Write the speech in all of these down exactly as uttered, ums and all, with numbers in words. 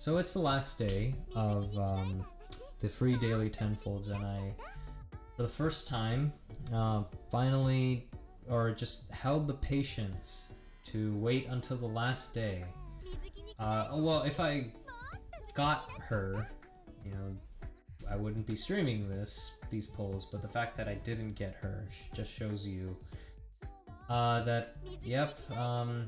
So it's the last day of um, the free daily tenfolds, and I, for the first time, uh, finally, or just held the patience to wait until the last day. Uh, oh, well, if I got her, you know, I wouldn't be streaming this, these polls, but the fact that I didn't get her just shows you uh, that, yep, um,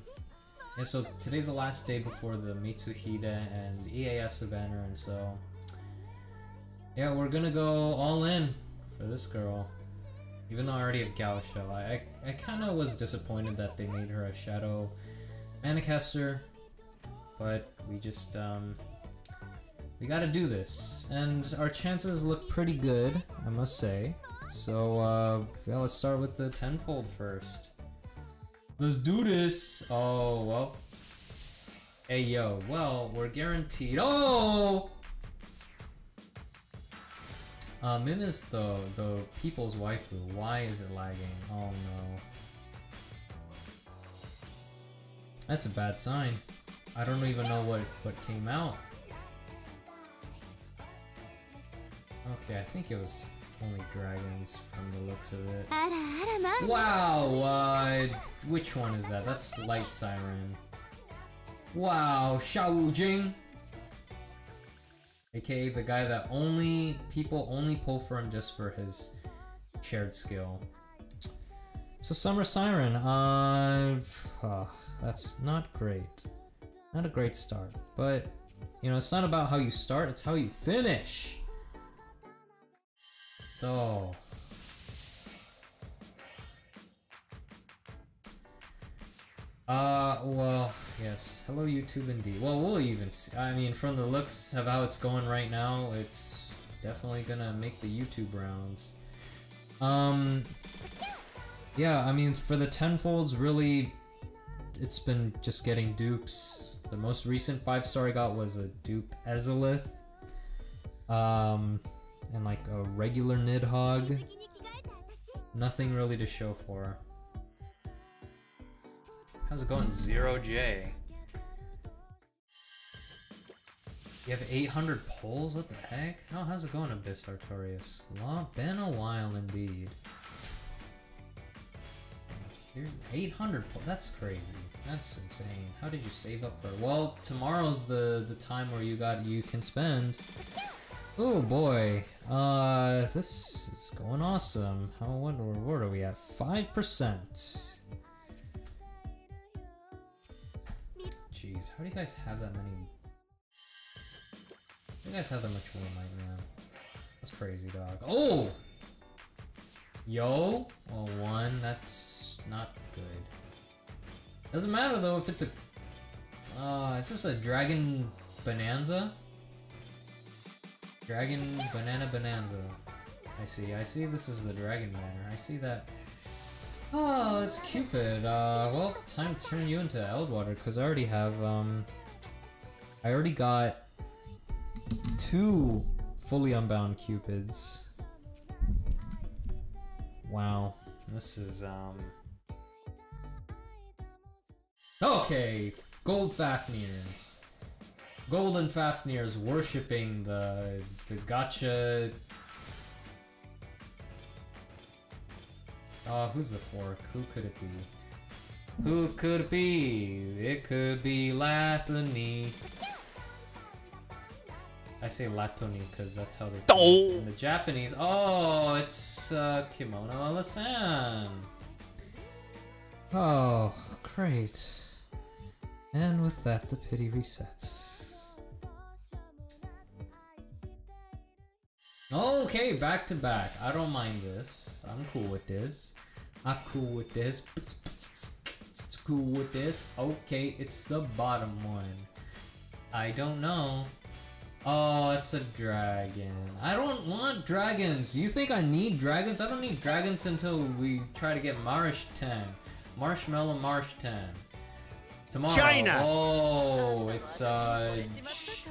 yeah, so today's the last day before the Mitsuhide and Ieyasu banner, and so, yeah, we're gonna go all in for this girl, even though I already have Galashiel. I, I, I kinda was disappointed that they made her a Shadow Manacaster, but we just, um, we gotta do this, and our chances look pretty good, I must say. So, uh, yeah, let's start with the tenfold first. Let's do this! Oh, well. Hey, yo, well, we're guaranteed. Oh! Uh, Mym is the, the people's waifu. Why is it lagging? Oh, no. That's a bad sign. I don't even know what, what came out. Okay, I think it was only dragons from the looks of it. Wow, uh, which one is that? That's Light Siren. Wow, Xiao Jing! A K A the guy that only, people only pull for him just for his shared skill. So Summer Siren, uh, oh, that's not great. Not a great start, but, you know, it's not about how you start, it's how you finish! Oh. Uh, well, yes. Hello, YouTube, indeed. Well, we'll even see. I mean, from the looks of how it's going right now, it's definitely gonna make the YouTube rounds. Um, yeah, I mean, for the tenfolds, really, it's been just getting dupes. The most recent five star I got was a dupe Ezelith. Um... And like a regular Nidhogg. Nothing really to show for. How's it going? zero J. You have eight hundred polls? What the heck? Oh, how's it going, Abyss Artorius? Long been a while indeed. Here's eight hundred polls. That's crazy. That's insane. How did you save up for? Well, tomorrow's the the time where you got you can spend. Oh boy, uh, this is going awesome. How, what reward are we at? five percent. Jeez, how do you guys have that many? How do you guys have that much wool right now? That's crazy, dog. Oh! Yo! Well, one, that's not good. Doesn't matter though if it's a... Uh, is this a Dragon Bonanza? Dragon Banana Bonanza. I see, I see this is the Dragon Banner. I see that. Oh, it's Cupid. Uh, well, time to turn you into Eldwater, because I already have, um... I already got two fully unbound Cupids. Wow. This is, um... Okay! Gold Fafnirs. Golden Fafnir's worshipping the the gacha. Oh, who's the fork? Who could it be? Who could it be? It could be Lathony. I say Latoni because that's how they pronounce it in the Japanese. Oh, it's uh, Kimono Alassan. Oh, great. And with that, the pity resets. Okay, back to back. I don't mind this. I'm cool with this. I'm cool with this. Cool with this. Okay, it's the bottom one. I don't know. Oh, it's a dragon. I don't want dragons. You think I need dragons? I don't need dragons until we try to get Marsh ten. Marshmallow Marsh ten. Tomorrow. China. Oh, it's uh.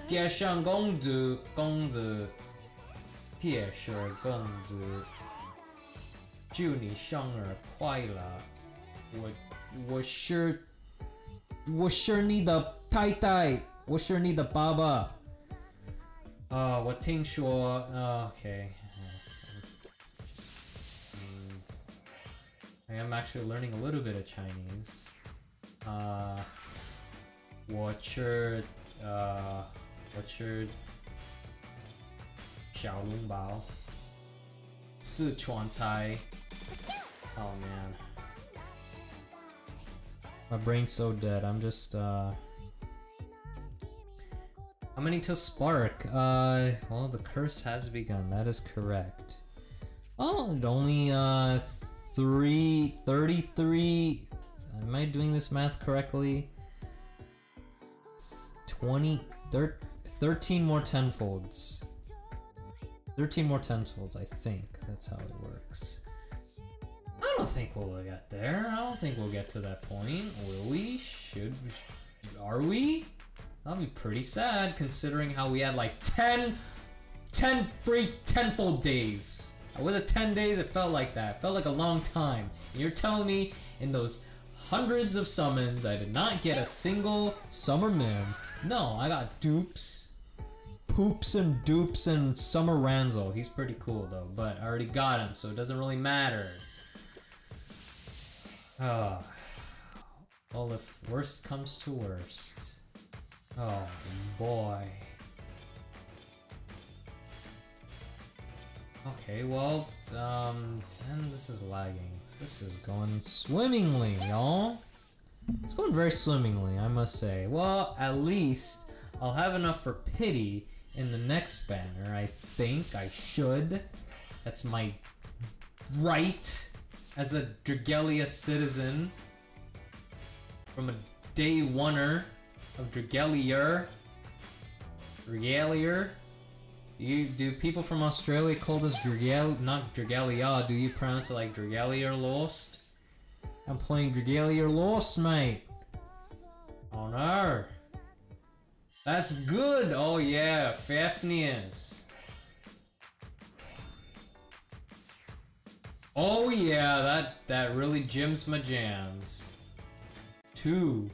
Tieshang Gongzu. Gongzu. Tie shi gongzu, jiu ni sheng er kuai la, wo wo shi wo shi ni de tai tai, 我是你的爸爸。啊、uh, ，我听说。Uh, okay. Yes, I am actually learning a little bit of Chinese. Uh, 我吃呃， uh, 我吃小笼包，四川菜。Oh man, my brain's so dead. I'm just uh. How many till spark? Uh, well, the curse has begun. That is correct. Oh, and only uh, three thirty-three. Am I doing this math correctly? twenty, thirteen more tenfolds. thirteen more tenfolds, I think. That's how it works. I don't think we'll get there. I don't think we'll get to that point. Will we? Should we? Are we? That'll be pretty sad considering how we had like ten, ten free tenfold days. I was at ten days, it felt like that. It felt like a long time. And you're telling me in those hundreds of summons, I did not get a single Summer Mym. No, I got dupes, poops and dupes and Summer Ranzel. He's pretty cool though, but I already got him, so it doesn't really matter. Oh. Well, if worst comes to worst. Oh boy. Okay, well, um, and this is lagging. This is going swimmingly, y'all. It's going very swimmingly, I must say. Well, at least I'll have enough for pity in the next banner. I think I should. That's my right as a Dragalia citizen from a day one-er of Dragalia. Dragalia. You, do people from Australia call this Dragalia, not Dragalia, do you pronounce it like Dragalia Lost? I'm playing Dragalia Lost, mate. Oh no. That's good. Oh yeah, Fafnius. Oh yeah, that, that really gyms my jams. Two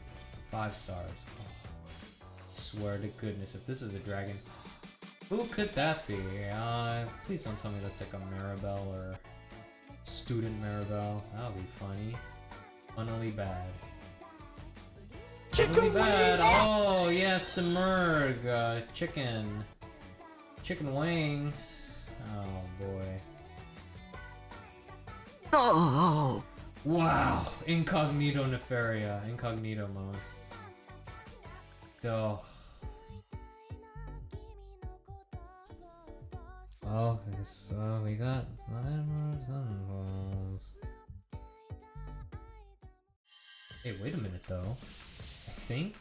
five stars. Oh, swear to goodness, if this is a dragon. Who could that be? Uh, please don't tell me that's like a Maribel or Student Maribel. That'll be funny. Funnily bad. Funnily bad. Oh yes, yeah, Simurg. Uh, chicken. Chicken wings. Oh boy. Oh. Wow. Incognito Nefaria. Incognito mode. Duh. Oh, okay, so we got nine more sunballs. Hey, wait a minute though. I think.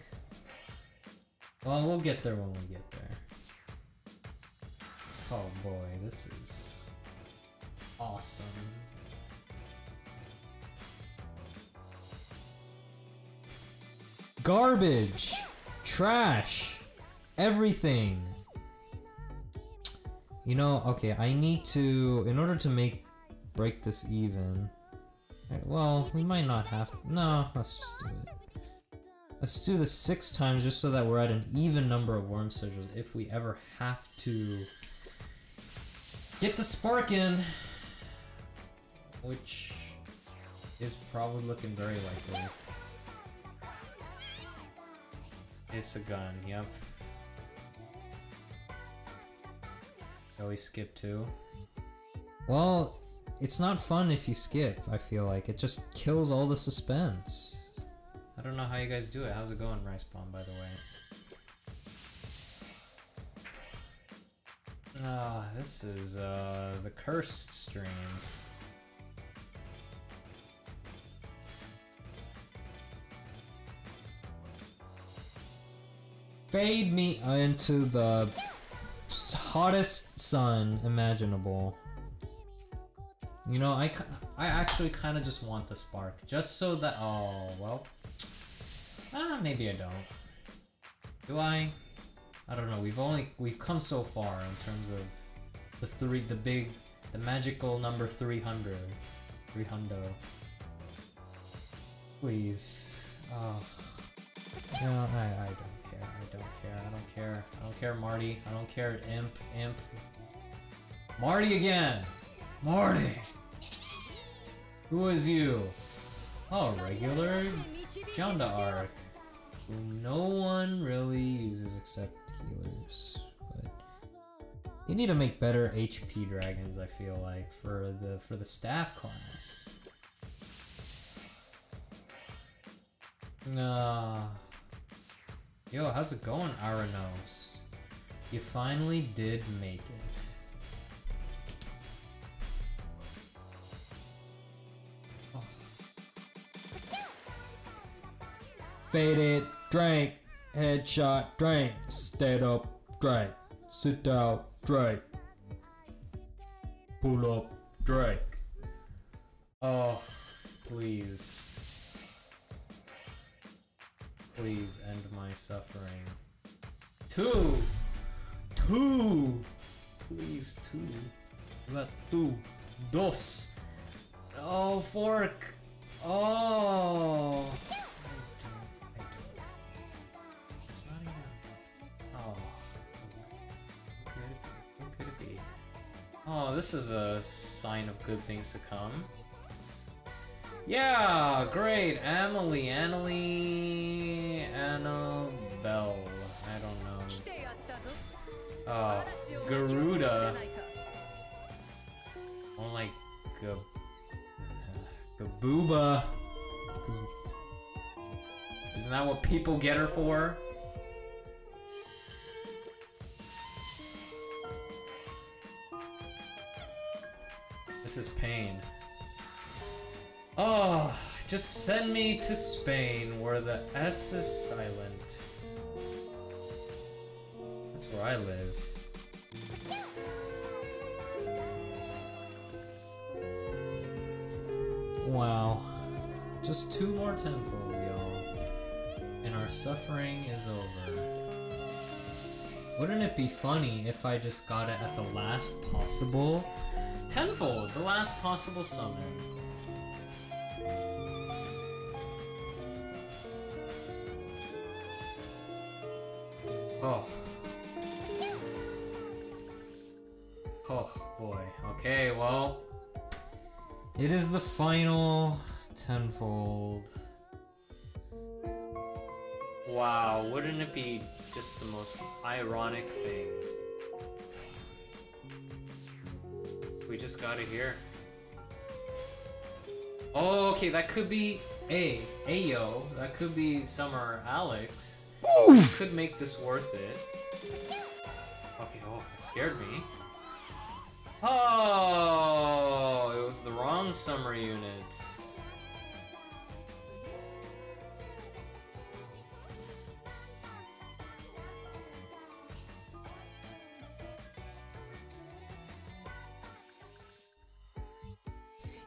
Well, we'll get there when we get there. Oh boy, this is awesome. Garbage, trash, everything. You know, okay, I need to, in order to make, break this even, right, well, we might not have to, no, let's just do it. Let's do this six times just so that we're at an even number of worm sigils if we ever have to get the spark in, which is probably looking very likely. It's a gun, yep. Shall we skip too? Well, it's not fun if you skip, I feel like. It just kills all the suspense. I don't know how you guys do it. How's it going, Rice Bomb, by the way? Ah, oh, this is uh, the cursed stream. Fade me into the hottest sun imaginable. You know, I, I actually kind of just want the spark. Just so that... Oh, well. Ah, maybe I don't. Do I? I don't know. We've only... We've come so far in terms of the three... The big... The magical number three hundred. three hundred. Please. Oh. No, I, I don't care. I don't care. I don't care. I don't care, Marty. I don't care, Imp. Imp. Marty again! Marty! Who is you? Oh, regular Jonda Arc. No one really uses except healers. But they need to make better H P dragons, I feel like, for the for the staff class. Nah. Yo, how's it going, Aranos? You finally did make it. Oh. Faded, drank, headshot, drank, stayed up, drank, sit down, drank, pull up, drank. Oh, please. Please end my suffering. Two! Two! Please, two. Not two. Dos! Oh, fork! Oh! I don't, I don't. It's not even. Oh. What could it, what could it be? Oh, this is a sign of good things to come. Yeah, great. Amelie, Annalie, Annabelle. I don't know. Uh, Garuda. More like Gab Gabuba. Isn't that what people get her for? This is pain. Oh, just send me to Spain, where the S is silent. That's where I live. Wow. Just two more tenfolds, y'all. And our suffering is over. Wouldn't it be funny if I just got it at the last possible tenfold? The last possible summon. Oh. Oh boy. Okay, well, it is the final tenfold. Wow, wouldn't it be just the most ironic thing? We just got it here. Oh, okay, that could be a Ayo. That could be Summer Alex. This could make this worth it. Okay, oh, that scared me. Oh, it was the wrong summer unit.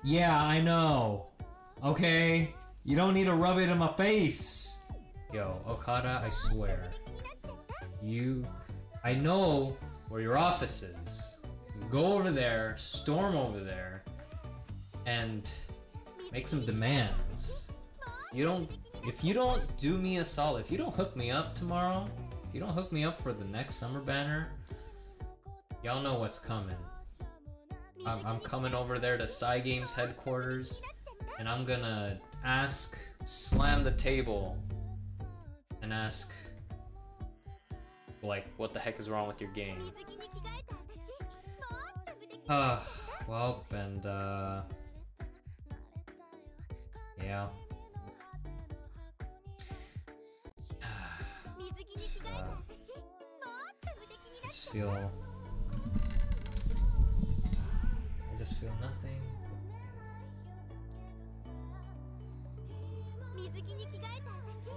Yeah, I know. Okay, you don't need to rub it in my face. Yo, Okada, I swear. You... I know where your office is. You go over there, storm over there, and make some demands. You don't... If you don't do me a solid, if you don't hook me up tomorrow, if you don't hook me up for the next summer banner, y'all know what's coming. I'm, I'm coming over there to Cygames headquarters, and I'm gonna ask, slam the table, and ask, like, what the heck is wrong with your game? Uh, well, and, uh... yeah. It's, uh, I just feel... I just feel nothing.